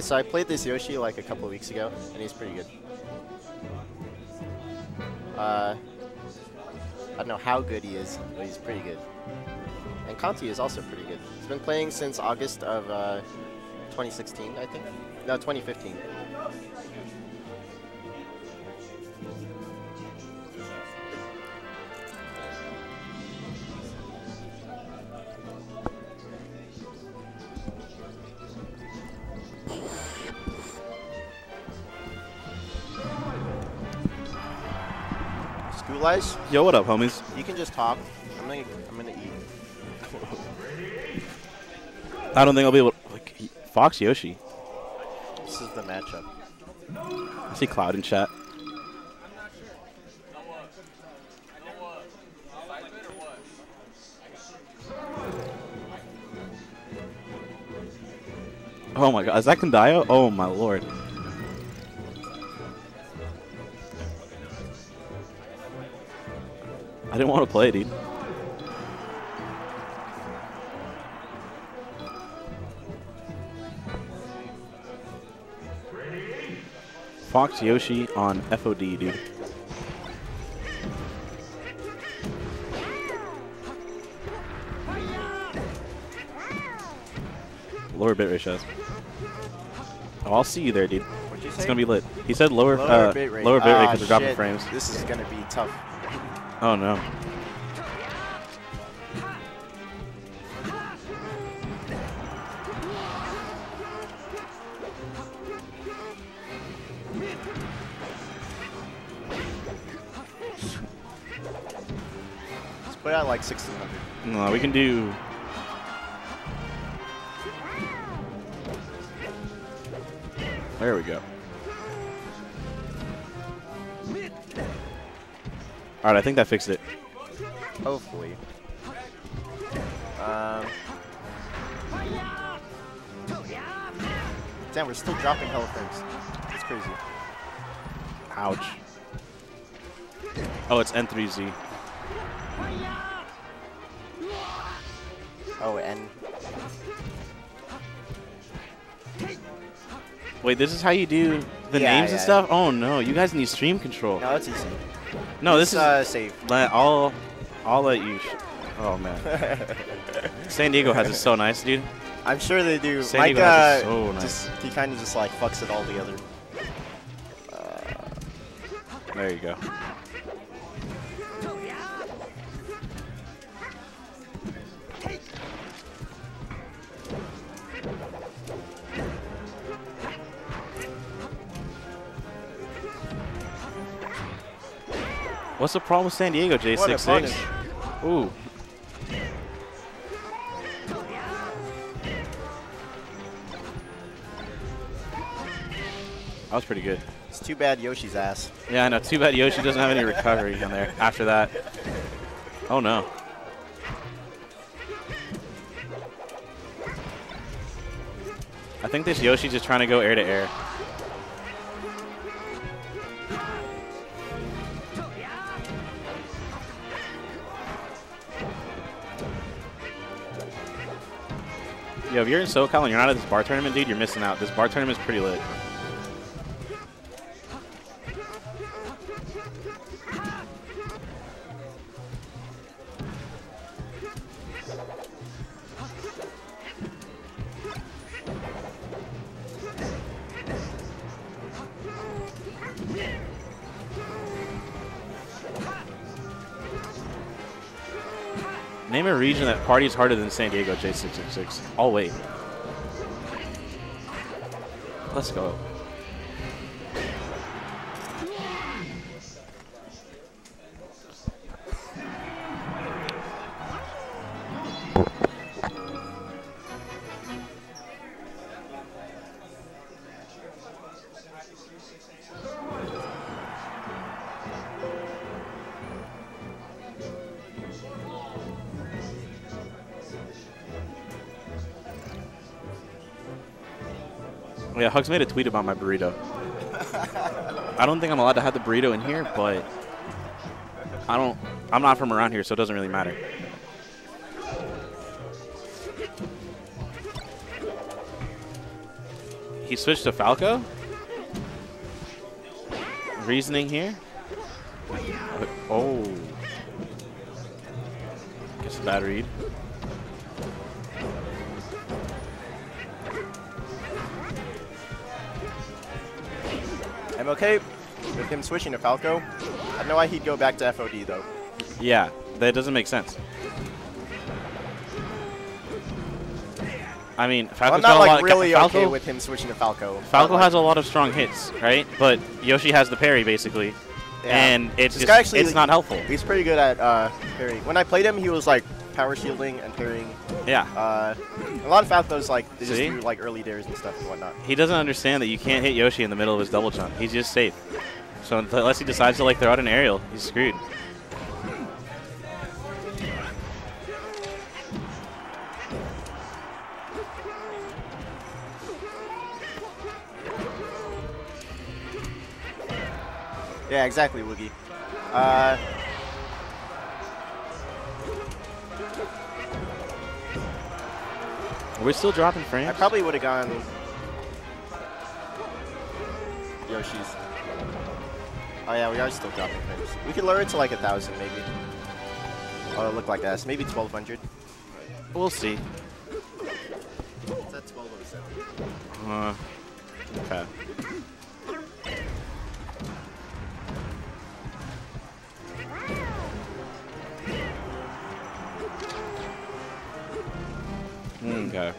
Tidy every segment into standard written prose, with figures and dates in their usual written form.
So I played this Yoshi like a couple of weeks ago, and he's pretty good. I don't know how good he is, but he's pretty good. And Kanti is also pretty good. He's been playing since August of 2016, I think. No, 2015. Schoolize. Yo, what up, homies? You can just talk. I'm gonna eat. I don't think I'll be able to, like, Fox Yoshi. This is the matchup. I see Cloud in chat. Oh my god, is that Kanda? Oh my lord. I didn't want to play, dude. Fox Yoshi on FOD, dude. Lower bitrate shows. Oh, I'll see you there, dude. What'd you say? It's gonna be lit. He said lower bitrate because we're dropping frames. This is gonna be tough. Oh no. But I like 1600. No, we can do. There we go. All right, I think that fixed it. Hopefully. Damn, we're still dropping hella frames. It's crazy. Ouch. Oh, it's N3Z. Oh, N. Wait, this is how you do the names and stuff? Oh no, you guys need stream control. No, it's easy. No, this is safe. I'll let you. Oh man. San Diego has it so nice, dude. I'm sure they do. San Diego has it so nice. He kind of just like fucks it all together. There you go. What's the problem with San Diego, J66? Ooh. That was pretty good. It's too bad Yoshi's ass. Yeah, I know. Too bad Yoshi doesn't have any recovery in there after that. Oh, no. I think this Yoshi's just trying to go air to air. Yo, if you're in SoCal and you're not at this bar tournament, dude, you're missing out. This bar tournament's pretty lit. Name a region that parties harder than San Diego, J666. I'll wait. Let's go. Yeah, Hugs made a tweet about my burrito. I don't think I'm allowed to have the burrito in here, but I'm not from around here, so it doesn't really matter. he switched to Falco? Reasoning here? Oh. Gets a bad read. I'm okay with him switching to Falco. I don't know why he'd go back to FOD though. Yeah, that doesn't make sense. I mean, Falco's got a lot. I'm not like really okay with him switching to Falco. Falco has a lot of strong hits, right? But Yoshi has the parry basically, and it's just, actually, it's not helpful. He's pretty good at parrying. When I played him, he was like power shielding and parrying. Yeah. A lot of Falco's like they just do like early dares and stuff and whatnot. He doesn't understand that you can't hit Yoshi in the middle of his double jump. He's just safe. So unless he decides to like throw out an aerial, he's screwed. Yeah, exactly, Woogie. We're still dropping frames. I probably would have gone Yoshi's. Oh yeah, we are still dropping frames. We could lower it to like 1,000 maybe. Or look like that. So maybe 1,200. We'll see. It's at 1,207. Okay. Okay.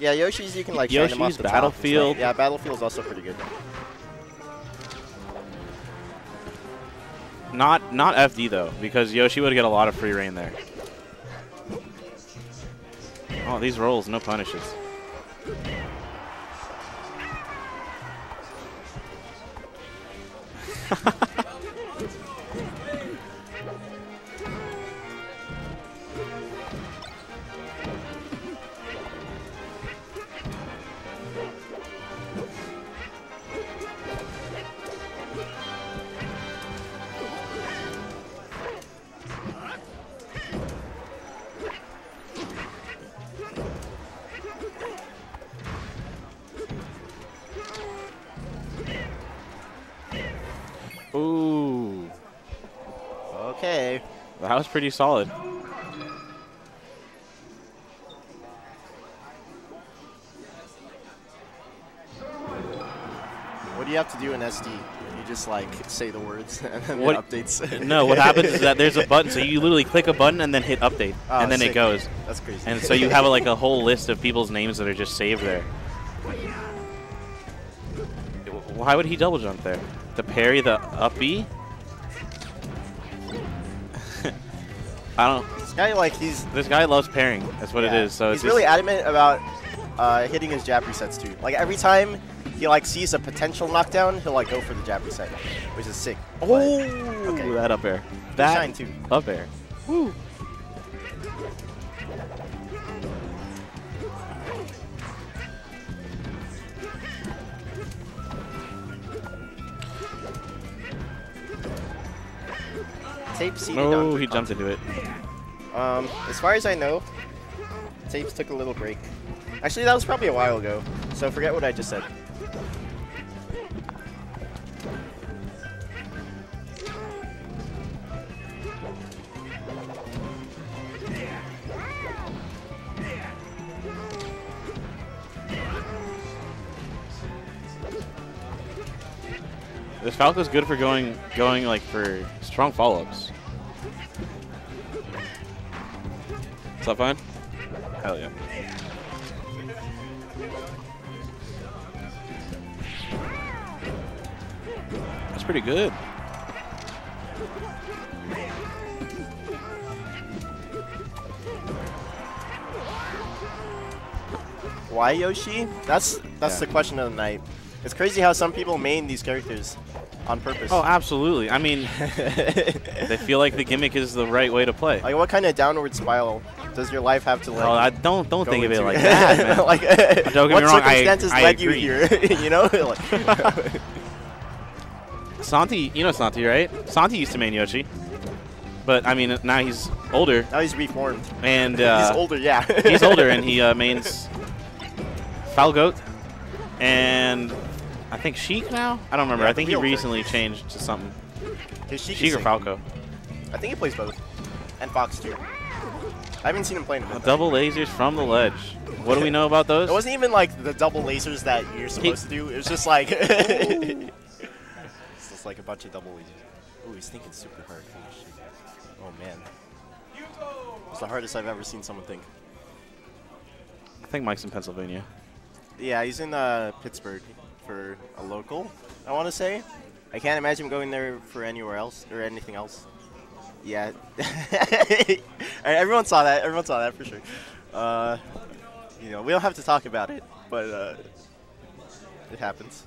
Yeah, Yoshi's you can like shine them off the Battlefield. Top. Like, yeah, Battlefield's also pretty good. Not FD though, because Yoshi would get a lot of free reign there. Oh, these rolls, no punishes. That was pretty solid. What do you have to do in SD? You just like say the words and then it updates. No, what happens is that there's a button, so you literally click a button and then hit update, and then it goes. That's crazy. And so you have like a whole list of people's names that are just saved there. Why would he double jump there? To parry the up B? I don't. This guy like this guy loves pairing. That's what it is. So he's really adamant about hitting his jab resets too. Like every time he like sees a potential knockdown, he'll like go for the jab reset, which is sick. Oh, okay. That up air. That shine too. Up air. Woo. No, he jumped into it. As far as I know, Tapes took a little break. Actually, that was probably a while ago, so forget what I just said. This Falco's good for going like for strong follow-ups. Is that fine? Hell yeah. That's pretty good. Why Yoshi? That's the question of the night. It's crazy how some people main these characters on purpose. Oh, absolutely. I mean, they feel like the gimmick is the right way to play. Like, what kind of downward spiral does your life have to like? Oh, I don't think of it like that, man. Like, don't get me wrong, circumstances led you here? You know. Santi, you know Santi, right? Santi used to main Yoshi, but I mean, now he's older. Now he's reformed. And he's older, yeah. He's older, and he mains Foul Goat, and I think Sheik now? I don't remember. Yeah, I think he recently changed to something. Sheik or Falco? I think he plays both. And Fox, too. I haven't seen him play in a bit. Double lasers from the ledge. What do we know about those? It wasn't even like the double lasers that you're supposed to do. It was just like... it's just like a bunch of double lasers. Ooh, he's thinking super hard. Oh, man. It's the hardest I've ever seen someone think. I think Mike's in Pennsylvania. Yeah, he's in Pittsburgh for a local, I want to say. I can't imagine going there for anywhere else or anything else. Yeah. Everyone saw that. Everyone saw that for sure. You know, we don't have to talk about it, but it happens.